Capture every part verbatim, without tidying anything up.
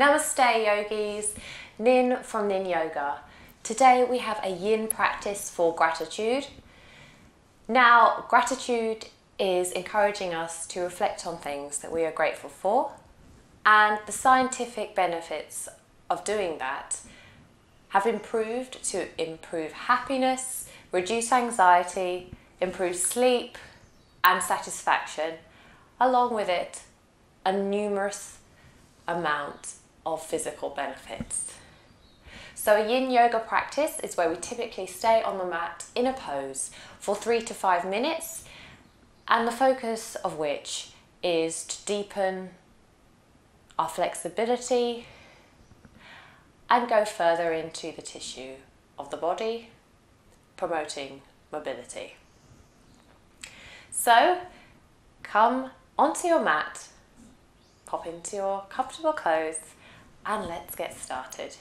Namaste yogis, Nin from Nin Yoga. Today we have a yin practice for gratitude. Now, gratitude is encouraging us to reflect on things that we are grateful for, and the scientific benefits of doing that have been proved to improve happiness, reduce anxiety, improve sleep and satisfaction, along with it a numerous amount of physical benefits. So a yin yoga practice is where we typically stay on the mat in a pose for three to five minutes, and the focus of which is to deepen our flexibility and go further into the tissue of the body, promoting mobility. So come onto your mat, pop into your comfortable clothes, and let's get started.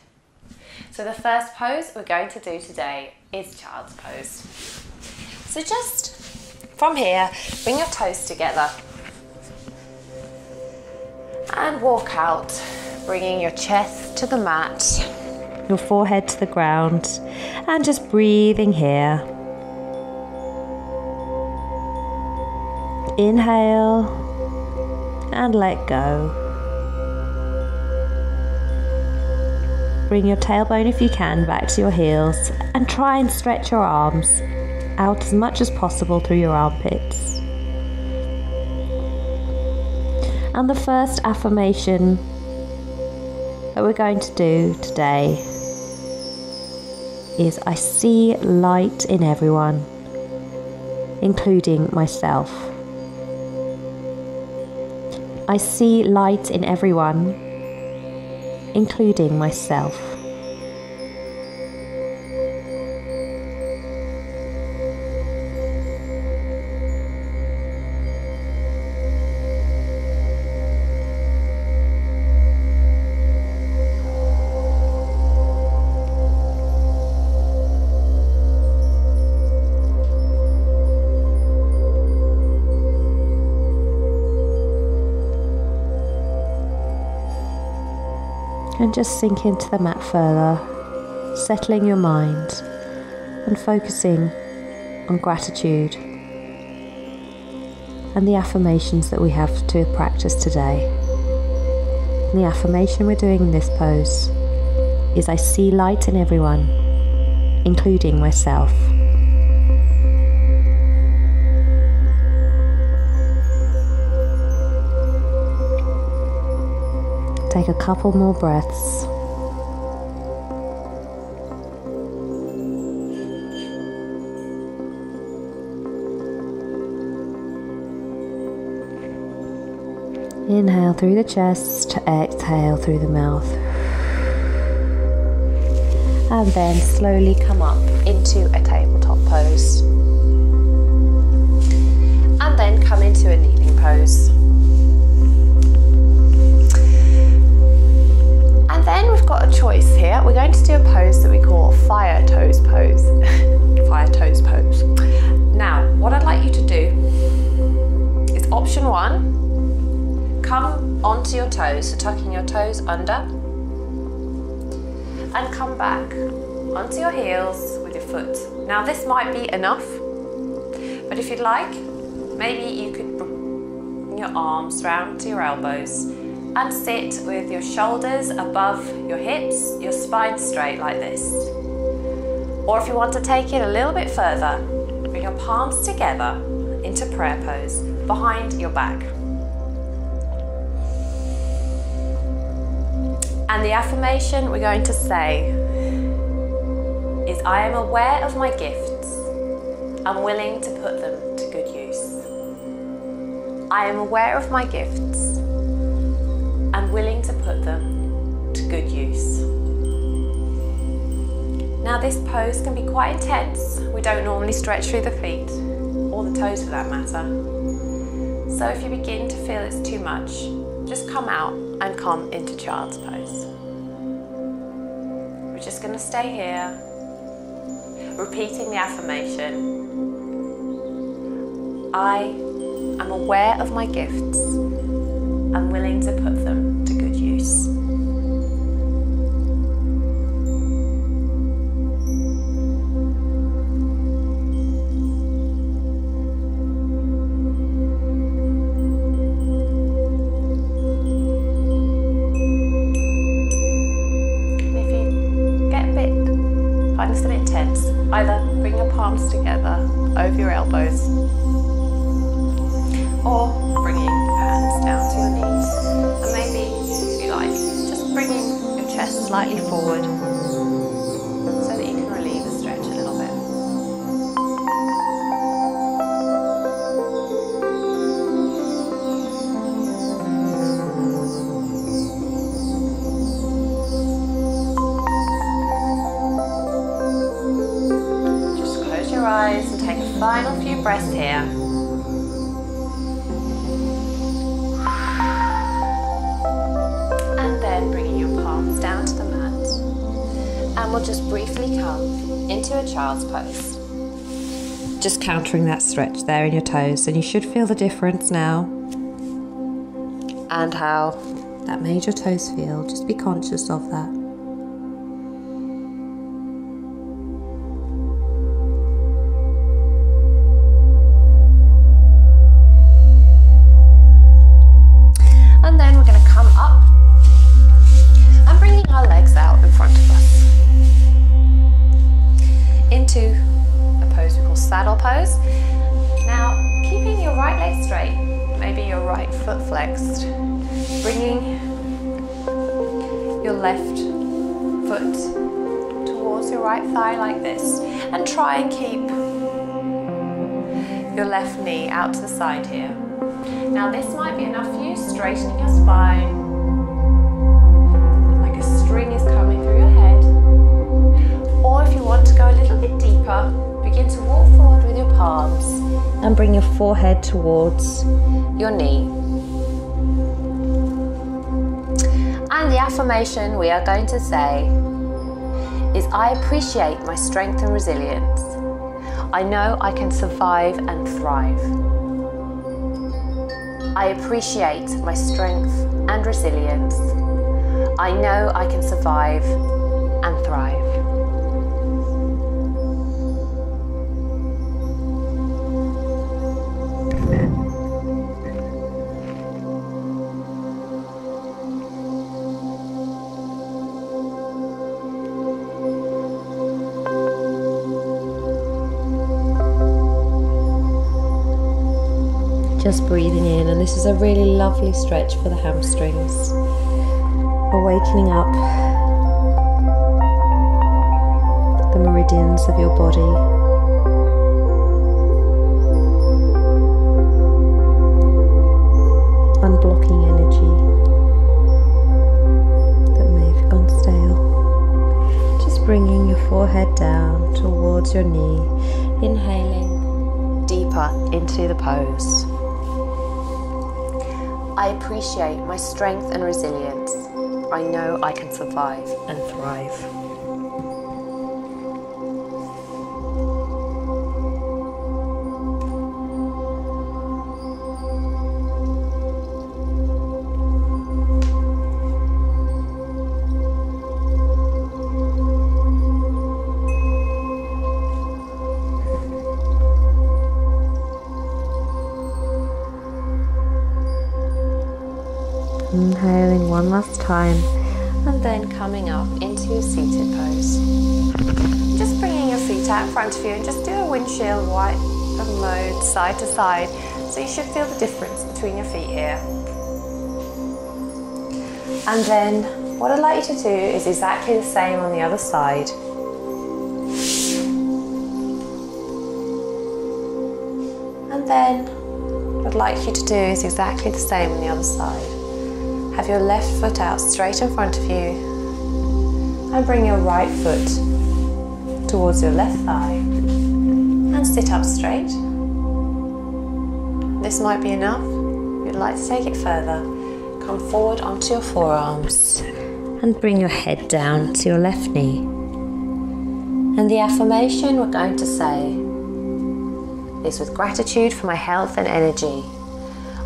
So the first pose we're going to do today is child's pose. So just from here, bring your toes together and walk out, bringing your chest to the mat, your forehead to the ground, and just breathing here. Inhale and let go. Bring your tailbone, if you can, back to your heels, and try and stretch your arms out as much as possible through your armpits. And the first affirmation that we're going to do today is I see light in everyone, including myself. I see light in everyone, including myself. And just sink into the mat further, settling your mind and focusing on gratitude and the affirmations that we have to practice today. And the affirmation we're doing in this pose is I see light in everyone, including myself. Take a couple more breaths. Inhale through the chest, exhale through the mouth. And then slowly come up into a tabletop pose. And then come into a kneeling pose. Then we've got a choice here. We're going to do a pose that we call fire toes pose. Fire toes pose. Now, what I'd like you to do is option one, come onto your toes, so tucking your toes under, and come back onto your heels with your foot. Now, this might be enough, but if you'd like, maybe you could bring your arms round to your elbows and sit with your shoulders above your hips, your spine straight like this. Or if you want to take it a little bit further, bring your palms together into prayer pose behind your back. And the affirmation we're going to say is I am aware of my gifts and willing to put them to good use. I am aware of my gifts and willing to put them to good use. Now, this pose can be quite intense. We don't normally stretch through the feet or the toes for that matter. So if you begin to feel it's too much, just come out and come into child's pose. We're just going to stay here, repeating the affirmation. I am aware of my gifts. I'm willing to put them to good use. slightly forward so that you can relieve the stretch a little bit. Just close your eyes and take a final few breaths here. Down to the mat, and we'll just briefly come into a child's pose. Just countering that stretch there in your toes, and you should feel the difference now and how that made your toes feel. Just be conscious of that. And try and keep your left knee out to the side here. Now this might be enough for you, straightening your spine, like a string is coming through your head. Or if you want to go a little bit deeper, begin to walk forward with your palms and bring your forehead towards your knee. And the affirmation we are going to say is, I appreciate my strength and resilience. I know I can survive and thrive. I appreciate my strength and resilience. I know I can survive and thrive. Just breathing in, and this is a really lovely stretch for the hamstrings, awakening up the meridians of your body, unblocking energy that may have gone stale. Just bringing your forehead down towards your knee, inhaling deeper into the pose. I appreciate my strength and resilience. I know I can survive and thrive. Inhaling one last time, and then coming up into your seated pose. Just bringing your feet out in front of you and just do a windshield wipe and load side to side, so you should feel the difference between your feet here. And then what I'd like you to do is exactly the same on the other side. And then what I'd like you to do is exactly the same on the other side. Have your left foot out straight in front of you and bring your right foot towards your left thigh and sit up straight. This might be enough. If you'd like to take it further, come forward onto your forearms and bring your head down to your left knee. And the affirmation we're going to say is, with gratitude for my health and energy,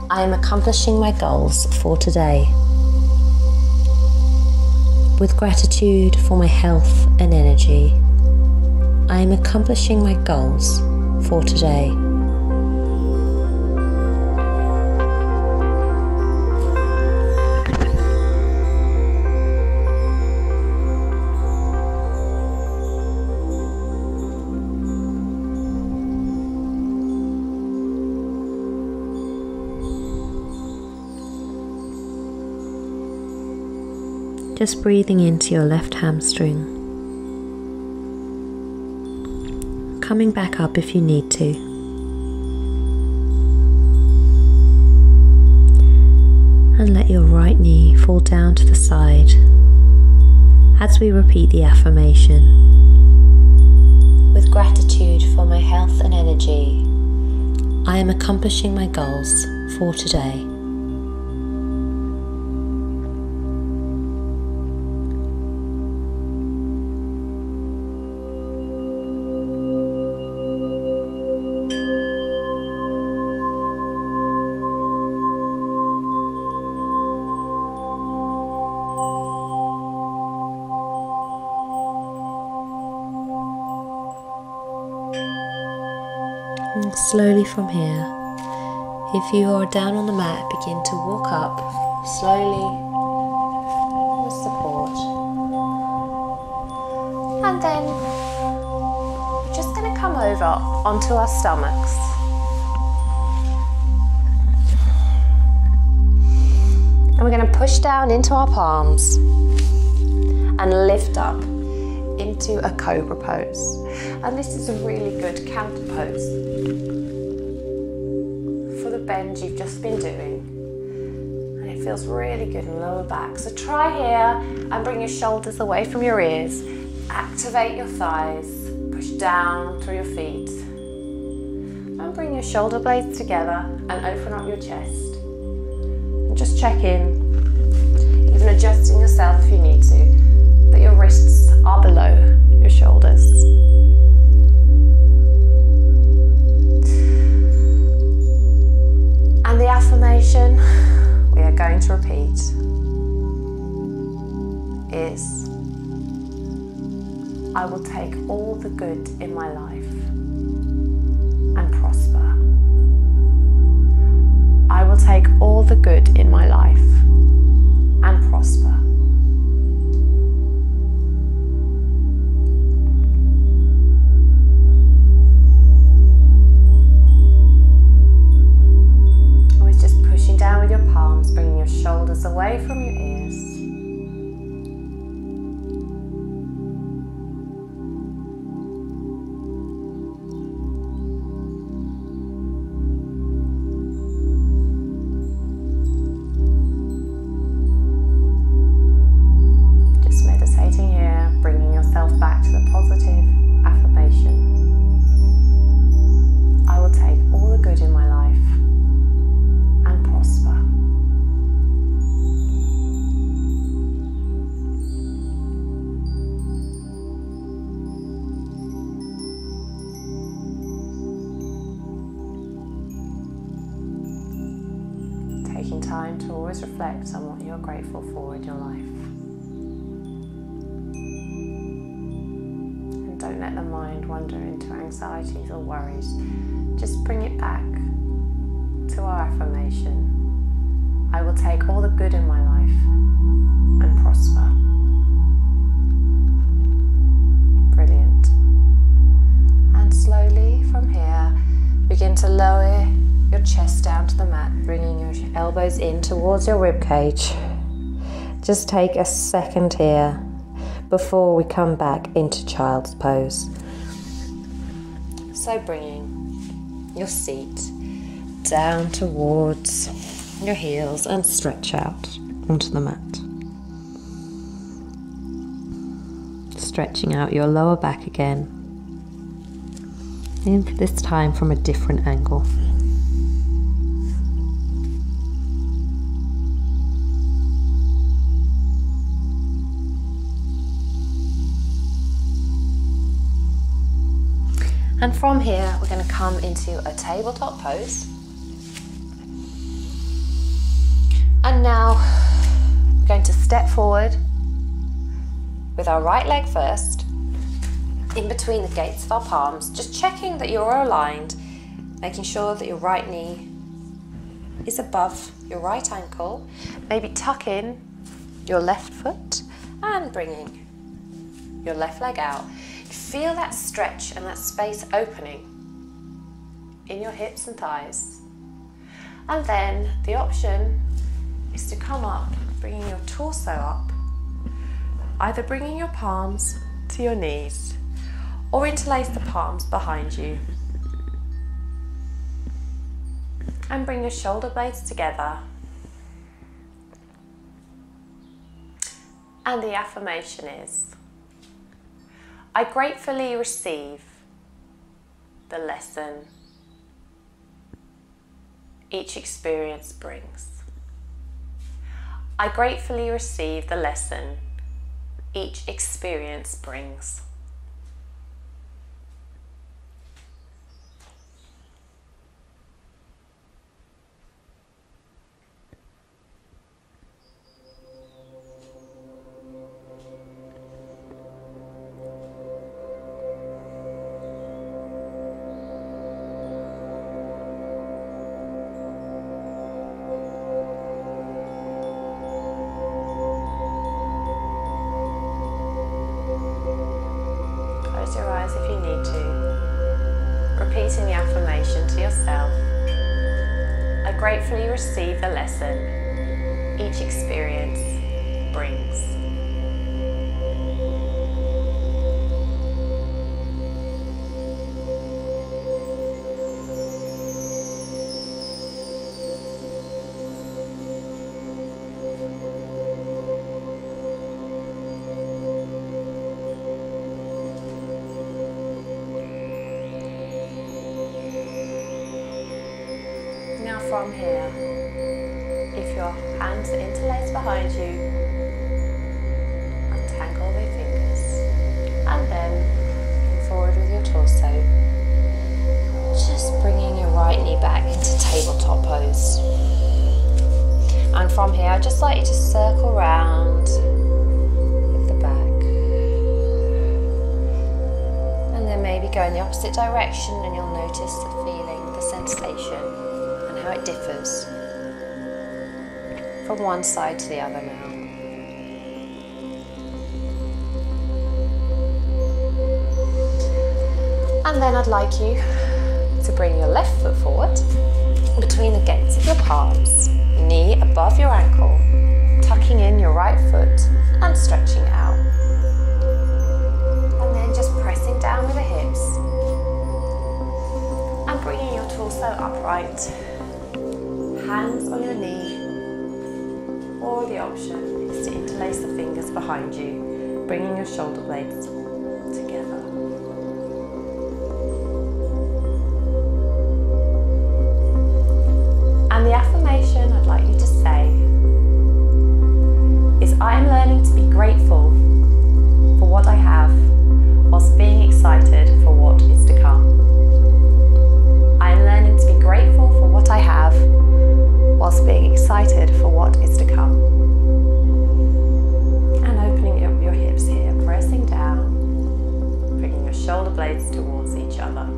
I am accomplishing my goals for today. With gratitude for my health and energy, I am accomplishing my goals for today. just breathing into your left hamstring, coming back up if you need to. And let your right knee fall down to the side as we repeat the affirmation. With gratitude for my health and energy, I am accomplishing my goals for today. Slowly from here, if you are down on the mat, begin to walk up slowly with support, and then we're just going to come over onto our stomachs. And we're going to push down into our palms and lift up into a cobra pose. And this is a really good counter pose for the bend you've just been doing, and it feels really good in the lower back. So try here and bring your shoulders away from your ears, activate your thighs, push down through your feet, and bring your shoulder blades together and open up your chest, and just check in, even adjusting yourself if you need to, that your wrists are below your shoulders. And the affirmation we are going to repeat is, I will take all the good in my life and prosper. I will take all the good in my life and prosper. Shoulders away from your ears. Just meditating here, bringing yourself back to the positive affirmation. I will take all the good in my life and prosper. Time to always reflect on what you're grateful for in your life, and don't let the mind wander into anxieties or worries. Just bring it back to our affirmation. I will take all the good in my life and prosper. Brilliant. And slowly from here, begin to lower your chest down to the mat, bringing your elbows in towards your ribcage. Just take a second here before we come back into child's pose. So bringing your seat down towards your heels and stretch out onto the mat. Stretching out your lower back again, and this time from a different angle. And from here, we're going to come into a tabletop pose. And now we're going to step forward with our right leg first, in between the gates of our palms, just checking that you're aligned, making sure that your right knee is above your right ankle. Maybe tuck in your left foot and bringing your left leg out. Feel that stretch and that space opening in your hips and thighs. And then the option is to come up, bringing your torso up either bringing your palms to your knees or interlace the palms behind you. And bring your shoulder blades together. And the affirmation is, I gratefully receive the lesson each experience brings. I gratefully receive the lesson each experience brings. Your eyes if you need to, repeating the affirmation to yourself. I gratefully receive the lesson each experience brings. Now from here, if your hands are interlaced behind you, untangle the fingers and then come forward with your torso, just bringing your right knee back into tabletop pose. And from here, I'd just like you to circle round with the back and then maybe go in the opposite direction, and you'll notice the feeling, the sensation, how it differs from one side to the other now. And then I'd like you to bring your left foot forward between the gates of your palms, knee above your ankle, tucking in your right foot and stretching out. And then just pressing down with the hips and bringing your torso upright. Hands on your knee, or the option is to interlace the fingers behind you, bringing your shoulder blades together. And the affirmation I'd like you to say is, I am learning to be grateful for what I have whilst being excited for what is to come. I am learning to be grateful for what I have whilst being excited for what is to come. And opening up your hips here, pressing down, bringing your shoulder blades towards each other.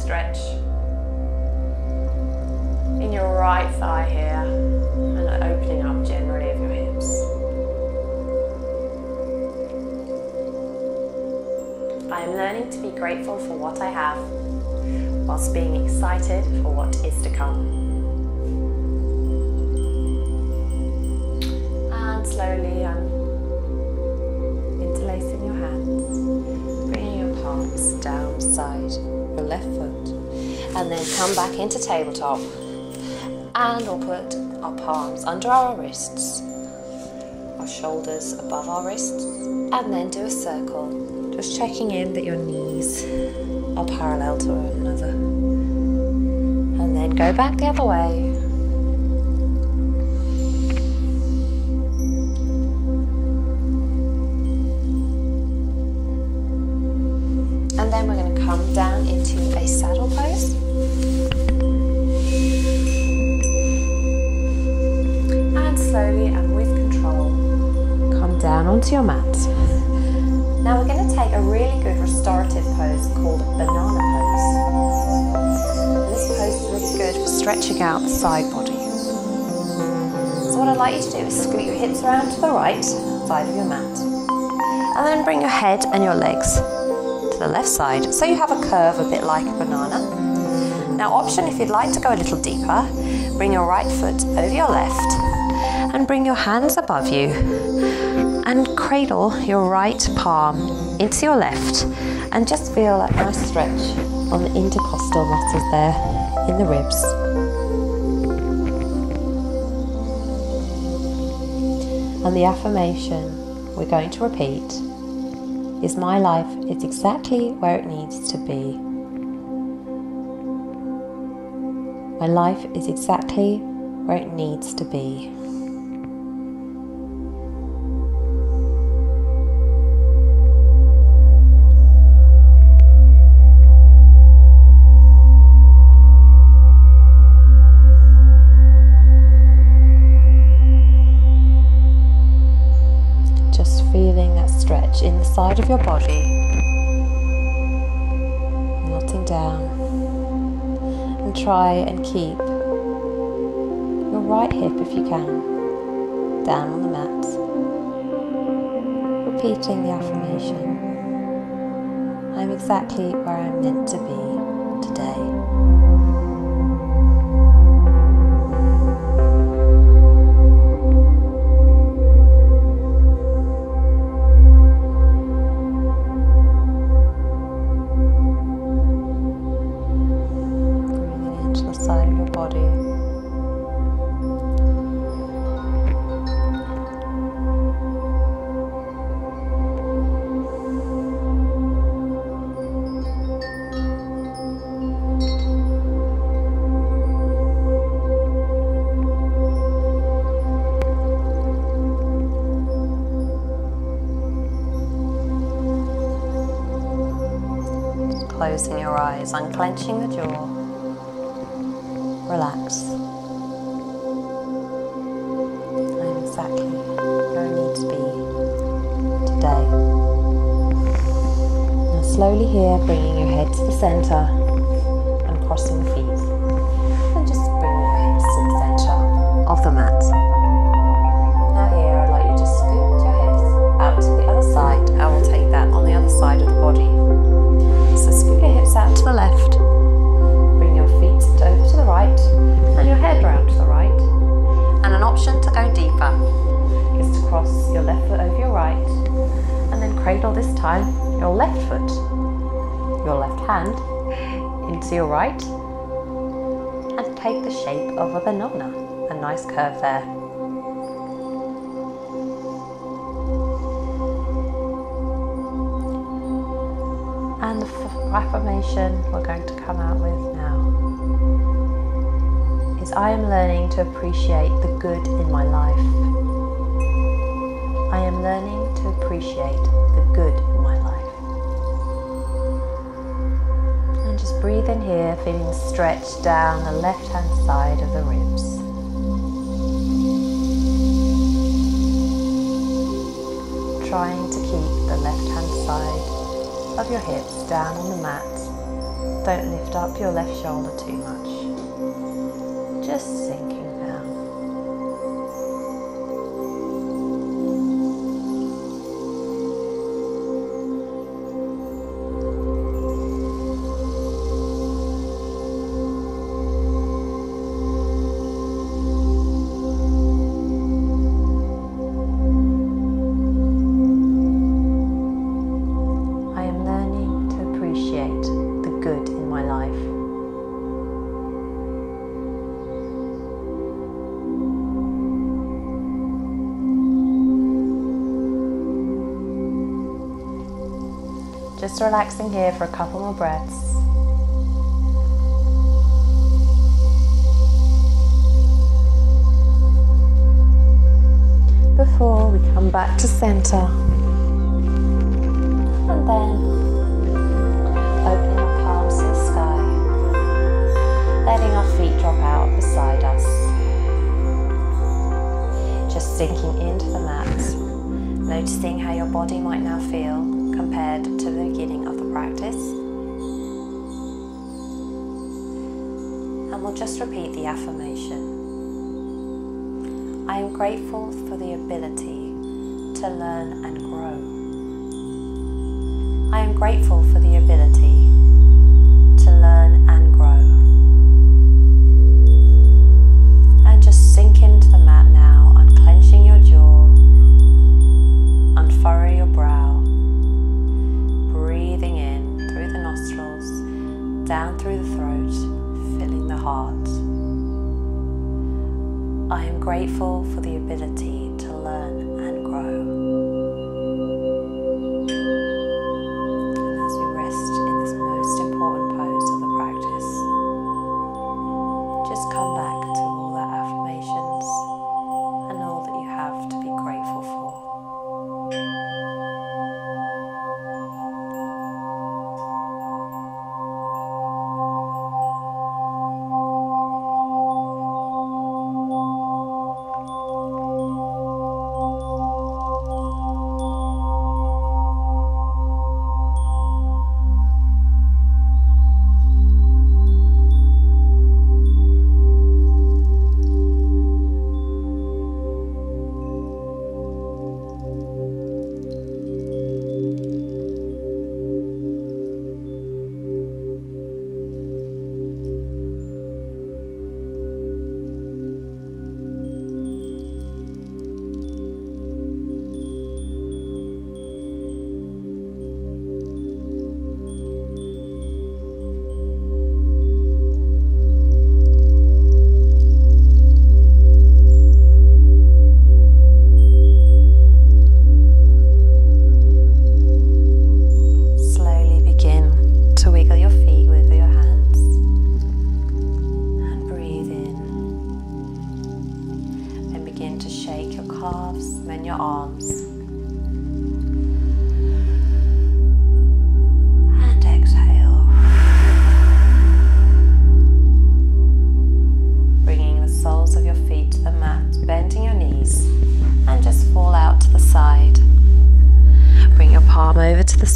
Stretch in your right thigh here, and opening up generally of your hips. I am learning to be grateful for what I have whilst being excited for what is to come. And slowly I'm interlacing your hands, bringing your palms down side your left foot, and then come back into tabletop, and we'll put our palms under our wrists, our shoulders above our wrists, and then do a circle, just checking in that your knees are parallel to one another, and then go back the other way. And then we're going to come down into a saddle pose. And slowly and with control, come down onto your mat. Now we're going to take a really good restorative pose called banana pose. This pose is really good for stretching out the side body. So what I'd like you to do is scoot your hips around to the right side of your mat. And then bring your head and your legs to the left side, so you have a curve a bit like a banana. Now option, if you'd like to go a little deeper, bring your right foot over your left and bring your hands above you and cradle your right palm into your left and just feel that nice stretch on the intercostal muscles there in the ribs. And the affirmation we're going to repeat is, my life is exactly where it needs to be. My life is exactly where it needs to be. Just feeling that stretch in the side of your body, melting down, and try and keep your right hip, if you can, down on the mat, repeating the affirmation, I'm exactly where I'm meant to be today. Closing your eyes, unclenching the jaw, relax. I'm exactly where I need to be today. Now slowly here, bringing your head to the centre and crossing the feet. And just bring your hips to the centre of the mat. Now here, I'd like you to scoot your hips out to the other side. I will take that on the other side of the body. So scoot your hips out to the left, bring your feet over to the right and your head round to the right. And an option to go deeper is to cross your left foot over your right and then cradle this time your left foot, your left hand into your right and take the shape of a banana, a nice curve there. And the affirmation we're going to come out with now is, I am learning to appreciate the good in my life. I am learning to appreciate the good in my life. And just breathe in here, feeling the stretch down the left-hand side of the ribs. Trying to keep the left-hand side of your hips down on the mat. Don't lift up your left shoulder too much. Just sinking . Just relaxing here for a couple more breaths. Before we come back to centre. And then opening our palms to the sky. Letting our feet drop out beside us. Just sinking into the mat. Noticing how your body might now feel. compared to the beginning of the practice. And we'll just repeat the affirmation. I am grateful for the ability to learn and grow. I am grateful for the ability to learn and grow. And just sink into the mat now, unclenching your jaw, unfurrow your brow, breathing in through the nostrils, down through the throat, filling the heart. I am grateful for the ability to learn and grow.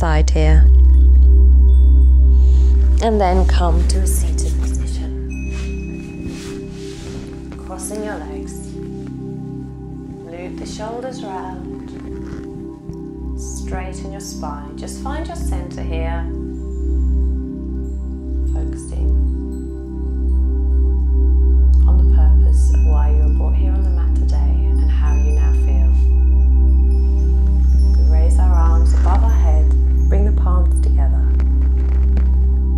Side here, and then come to a seated position, crossing your legs, loop the shoulders round, straighten your spine, just find your center here, focusing on the purpose of why you were brought here on the mat today and how you now feel. We raise our arms above our head. Bring the palms together,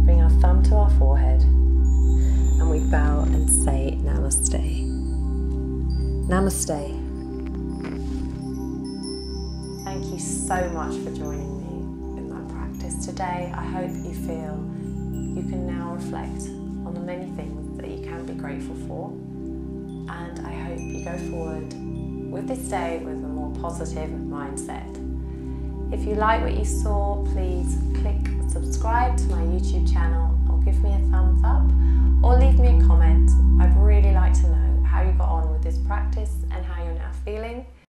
bring our thumb to our forehead, and we bow and say Namaste. Namaste. Thank you so much for joining me in my practice today. I hope you feel you can now reflect on the many things that you can be grateful for, and I hope you go forward with this day with a more positive mindset. If you like what you saw, please click subscribe to my YouTube channel or give me a thumbs up or leave me a comment. I'd really like to know how you got on with this practice and how you're now feeling.